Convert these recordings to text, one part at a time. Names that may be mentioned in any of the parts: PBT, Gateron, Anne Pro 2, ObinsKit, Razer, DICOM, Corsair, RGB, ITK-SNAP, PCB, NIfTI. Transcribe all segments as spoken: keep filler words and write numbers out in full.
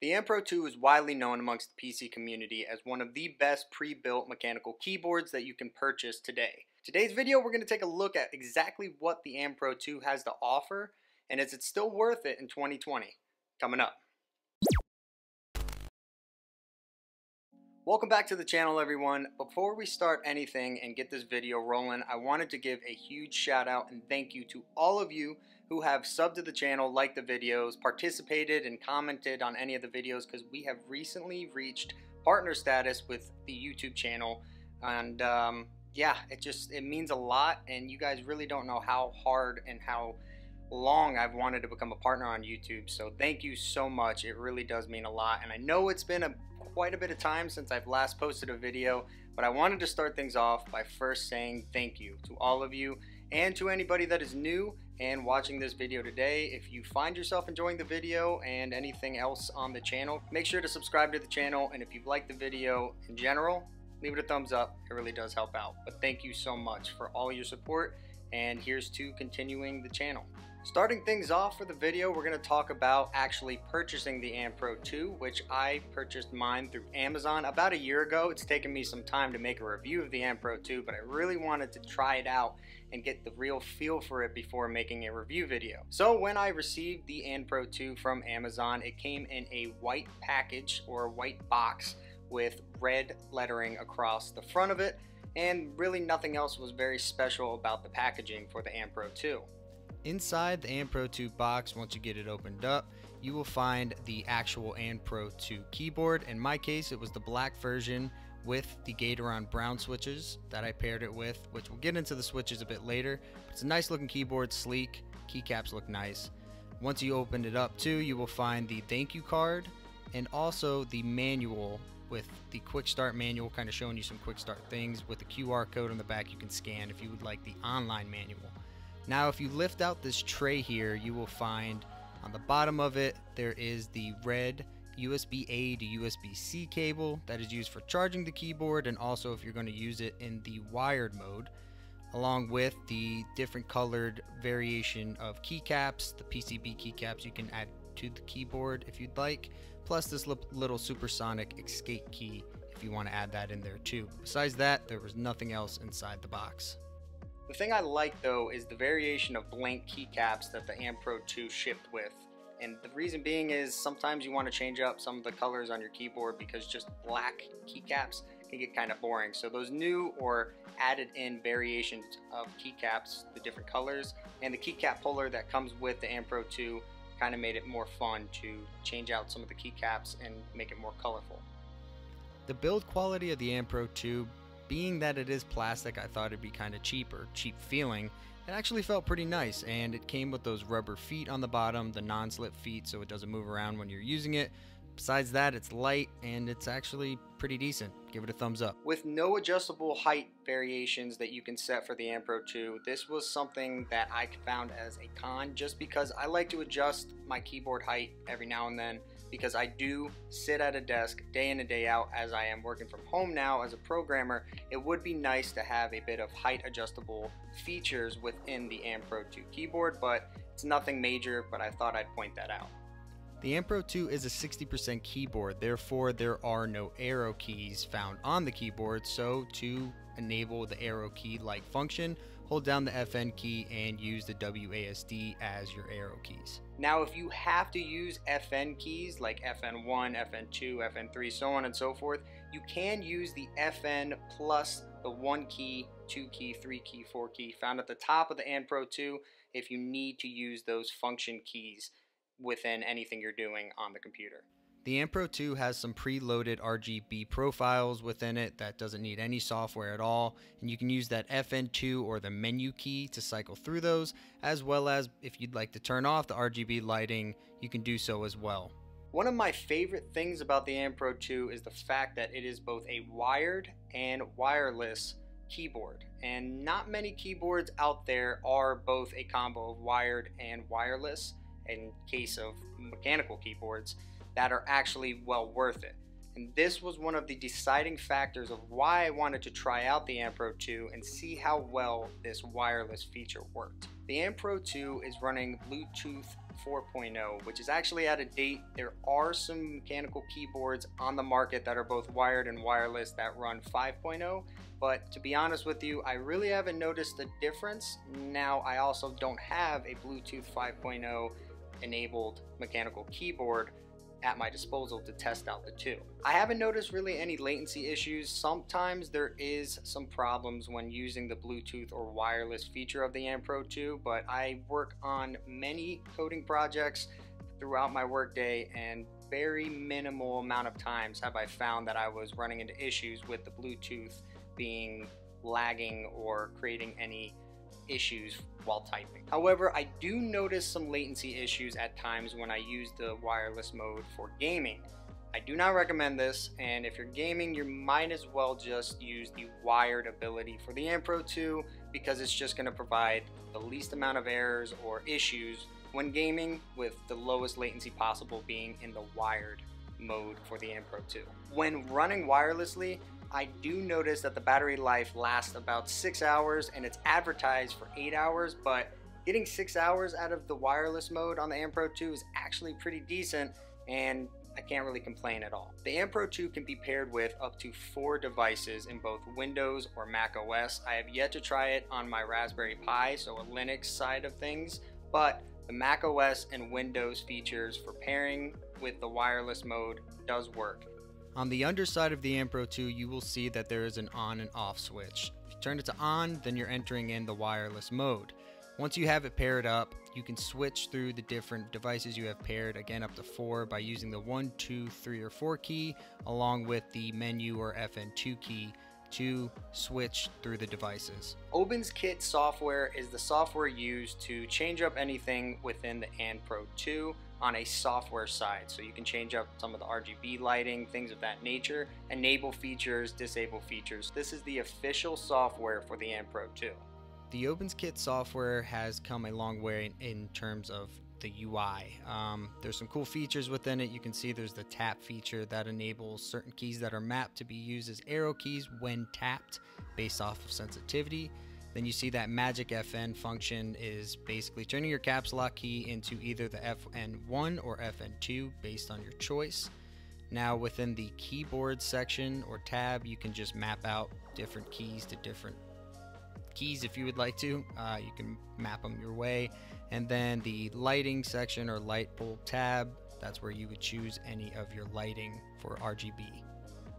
The Anne Pro two is widely known amongst the P C community as one of the best pre-built mechanical keyboards that you can purchase today. Today's video, we're going to take a look at exactly what the Anne Pro two has to offer, and is it still worth it in twenty twenty? Coming up. Welcome back to the channel, everyone. Before we start anything and get this video rolling, I wanted to give a huge shout out and thank you to all of you who have subbed to the channel, liked the videos, participated and commented on any of the videos, because we have recently reached partner status with the YouTube channel, and um, yeah, it just it means a lot, and you guys really don't know how hard and how long I've wanted to become a partner on YouTube. So thank you so much. It really does mean a lot, and I know it's been a quite a bit of time since I've last posted a video, but I wanted to start things off by first saying thank you to all of you, and to anybody that is new and watching this video today. If you find yourself enjoying the video and anything else on the channel, make sure to subscribe to the channel, and if you've liked the video in general, leave it a thumbs up. It really does help out. But thank you so much for all your support, and here's to continuing the channel. Starting things off for the video, we're going to talk about actually purchasing the Anne Pro two, which I purchased mine through Amazon about a year ago. It's taken me some time to make a review of the Anne Pro two, but I really wanted to try it out and get the real feel for it before making a review video. So when I received the Anne Pro two from Amazon, it came in a white package or a white box with red lettering across the front of it, and really nothing else was very special about the packaging for the Anne Pro two. Inside the Anne Pro two box, once you get it opened up, you will find the actual Anne Pro two keyboard. In my case, it was the black version with the Gateron brown switches that I paired it with, which we'll get into the switches a bit later. It's a nice looking keyboard, sleek, keycaps look nice. Once you open it up too, you will find the thank you card, and also the manual with the quick start manual, kind of showing you some quick start things with the Q R code on the back you can scan if you would like the online manual. Now, if you lift out this tray here, you will find on the bottom of it, there is the red U S B A to U S B C cable that is used for charging the keyboard, and also if you're going to use it in the wired mode, along with the different colored variation of keycaps, the P C B keycaps you can add to the keyboard if you'd like, plus this little supersonic escape key if you want to add that in there too. Besides that, there was nothing else inside the box. The thing I like though is the variation of blank keycaps that the Anne Pro two shipped with, and the reason being is sometimes you want to change up some of the colors on your keyboard because just black keycaps can get kind of boring. So those new or added in variations of keycaps, the different colors, and the keycap puller that comes with the Anne Pro two kind of made it more fun to change out some of the keycaps and make it more colorful. The build quality of the Anne Pro two, being that it is plastic, I thought it'd be kind of cheap or cheap feeling. It actually felt pretty nice, and it came with those rubber feet on the bottom, the non-slip feet, so it doesn't move around when you're using it. Besides that, it's light, and it's actually pretty decent. Give it a thumbs up. With no adjustable height variations that you can set for the Anne Pro two, this was something that I found as a con, just because I like to adjust my keyboard height every now and then, because I do sit at a desk day in and day out. As I am working from home now as a programmer, it would be nice to have a bit of height adjustable features within the Anne Pro two keyboard, but it's nothing major, but I thought I'd point that out. The Anne Pro two is a sixty percent keyboard, therefore there are no arrow keys found on the keyboard, so to enable the arrow key-like function, hold down the F N key and use the W A S D as your arrow keys. Now, if you have to use F N keys like F N one, F N two, F N three, so on and so forth, you can use the F N plus the one key, two key, three key, four key found at the top of the Anne Pro two if you need to use those function keys within anything you're doing on the computer. The Anne Pro two has some preloaded R G B profiles within it that doesn't need any software at all, and you can use that F N two or the menu key to cycle through those, as well as if you'd like to turn off the R G B lighting, you can do so as well. One of my favorite things about the Anne Pro two is the fact that it is both a wired and wireless keyboard, and not many keyboards out there are both a combo of wired and wireless in case of mechanical keyboards that are actually well worth it. And this was one of the deciding factors of why I wanted to try out the Anne Pro two and see how well this wireless feature worked. The Anne Pro two is running Bluetooth four point oh, which is actually out of date. There are some mechanical keyboards on the market that are both wired and wireless that run five point oh, but to be honest with you, I really haven't noticed the difference. Now, I also don't have a Bluetooth five point oh enabled mechanical keyboard at my disposal to test out the two. I haven't noticed really any latency issues. Sometimes there is some problems when using the Bluetooth or wireless feature of the Anne Pro two, but I work on many coding projects throughout my workday, and very minimal amount of times have I found that I was running into issues with the Bluetooth being lagging or creating any issues while typing. However, I do notice some latency issues at times when I use the wireless mode for gaming. I do not recommend this, and if you're gaming, you might as well just use the wired ability for the Anne Pro two, because it's just going to provide the least amount of errors or issues when gaming, with the lowest latency possible being in the wired mode for the Anne Pro two. When running wirelessly, I do notice that the battery life lasts about six hours and it's advertised for eight hours, but getting six hours out of the wireless mode on the Anne Pro two is actually pretty decent, and I can't really complain at all. The Anne Pro two can be paired with up to four devices in both Windows or Mac O S. I have yet to try it on my Raspberry Pi, so a Linux side of things, but the Mac O S and Windows features for pairing with the wireless mode does work. On the underside of the Anne Pro two, you will see that there is an on and off switch. If you turn it to on, then you're entering in the wireless mode. Once you have it paired up, you can switch through the different devices you have paired, again up to four, by using the one, two, three, or four key, along with the menu or F N two key to switch through the devices. ObinsKit software is the software used to change up anything within the Anne Pro two. On a software side, so you can change up some of the R G B lighting, things of that nature, enable features, disable features. This is the official software for the Anne Pro two. The ObinsKit software has come a long way in, in terms of the U I. Um, there's some cool features within it. You can see there's the tap feature that enables certain keys that are mapped to be used as arrow keys when tapped based off of sensitivity. Then you see that Magic F N function is basically turning your caps lock key into either the F N one or F N two based on your choice. Now within the keyboard section or tab, you can just map out different keys to different keys if you would like to. Uh, you can map them your way. And then the lighting section or light bulb tab, that's where you would choose any of your lighting for R G B.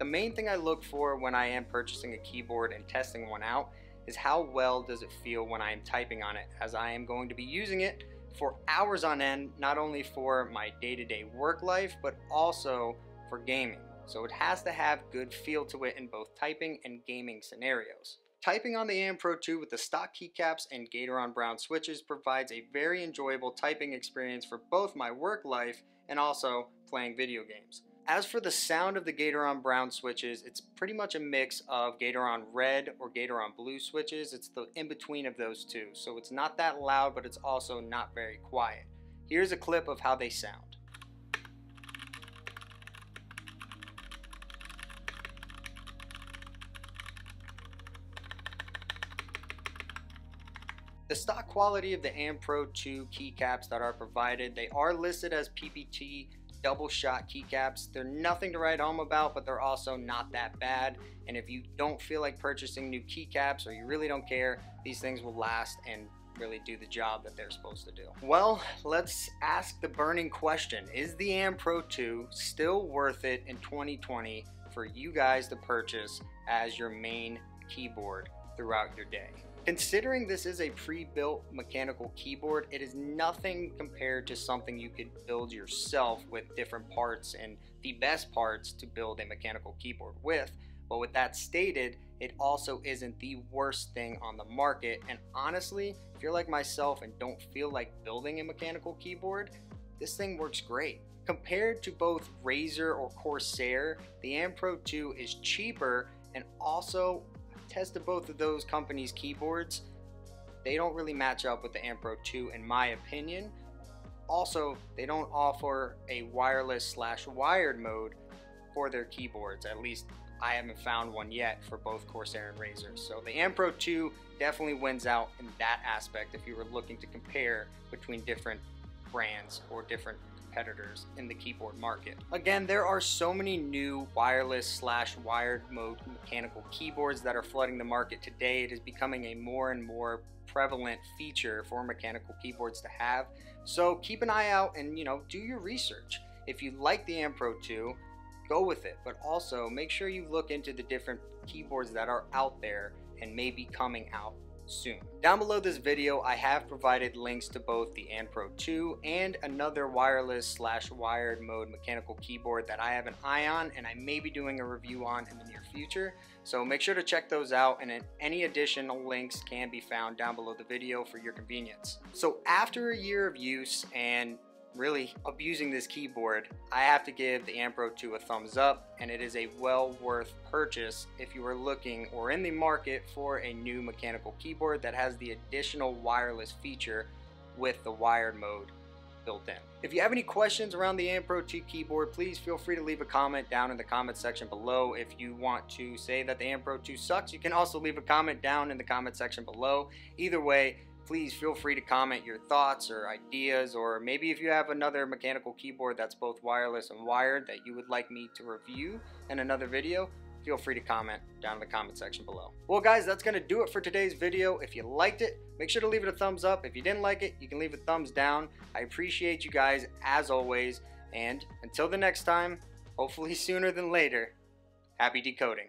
The main thing I look for when I am purchasing a keyboard and testing one out is how well does it feel when I'm typing on it, as I am going to be using it for hours on end, not only for my day-to-day work life, but also for gaming. So it has to have good feel to it in both typing and gaming scenarios. Typing on the Anne Pro two with the stock keycaps and Gateron Brown switches provides a very enjoyable typing experience for both my work life and also playing video games. As for the sound of the Gateron Brown switches, it's pretty much a mix of Gateron Red or Gateron Blue switches. It's the in-between of those two, so it's not that loud, but it's also not very quiet. Here's a clip of how they sound. The stock quality of the Anne Pro two keycaps that are provided, they are listed as P B T double shot keycaps. They're nothing to write home about, but they're also not that bad. And if you don't feel like purchasing new keycaps, or you really don't care, these things will last and really do the job that they're supposed to do. Well, let's ask the burning question. Is the Anne Pro two still worth it in twenty twenty for you guys to purchase as your main keyboard throughout your day? Considering this is a pre-built mechanical keyboard, it is nothing compared to something you could build yourself with different parts and the best parts to build a mechanical keyboard with. But with that stated, it also isn't the worst thing on the market. And honestly, if you're like myself and don't feel like building a mechanical keyboard, this thing works great. Compared to both Razer or Corsair, the Anne Pro two is cheaper, and also tested both of those companies' keyboards. They don't really match up with the Anne Pro two in my opinion. Also, they don't offer a wireless slash wired mode for their keyboards. At least I haven't found one yet for both Corsair and Razer. So the Anne Pro two definitely wins out in that aspect if you were looking to compare between different brands or different competitors in the keyboard market. Again, there are so many new wireless slash wired mode mechanical keyboards that are flooding the market today. It is becoming a more and more prevalent feature for mechanical keyboards to have. So keep an eye out and, you know, do your research. If you like the Anne Pro two, go with it, but also make sure you look into the different keyboards that are out there and may be coming out soon. Down below this video, I have provided links to both the Anne Pro two and another wireless slash wired mode mechanical keyboard that I have an eye on and I may be doing a review on in the near future. So make sure to check those out, and any additional links can be found down below the video for your convenience. So after a year of use and really abusing this keyboard, I have to give the Anne Pro two a thumbs up, and it is a well worth purchase if you are looking or in the market for a new mechanical keyboard that has the additional wireless feature with the wired mode built in. If you have any questions around the Anne Pro two keyboard, please feel free to leave a comment down in the comment section below. If you want to say that the Anne Pro two sucks, you can also leave a comment down in the comment section below. Either way, please feel free to comment your thoughts or ideas, or maybe if you have another mechanical keyboard that's both wireless and wired that you would like me to review in another video, feel free to comment down in the comment section below. Well guys, that's gonna do it for today's video. If you liked it, make sure to leave it a thumbs up. If you didn't like it, you can leave a thumbs down. I appreciate you guys as always, and until the next time, hopefully sooner than later, happy decoding.